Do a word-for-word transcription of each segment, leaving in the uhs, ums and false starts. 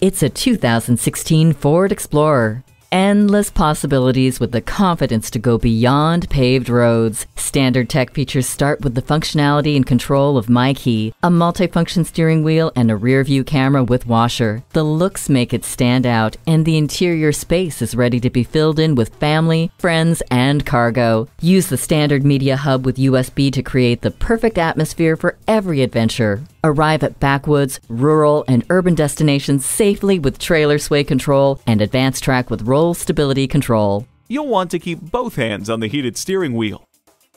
It's a two thousand sixteen Ford Explorer. Endless possibilities with the confidence to go beyond paved roads. Standard tech features start with the functionality and control of MyKey, a multifunction steering wheel and a rear-view camera with washer. The looks make it stand out, and the interior space is ready to be filled in with family, friends, and cargo. Use the standard media hub with U S B to create the perfect atmosphere for every adventure. Arrive at backwoods, rural, and urban destinations safely with trailer sway control and advanced track with roll stability control. You'll want to keep both hands on the heated steering wheel.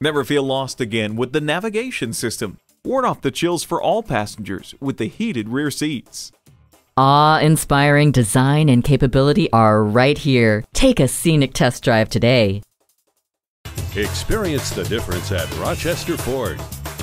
Never feel lost again with the navigation system. Ward off the chills for all passengers with the heated rear seats. Awe-inspiring design and capability are right here. Take a scenic test drive today. Experience the difference at Rochester Ford.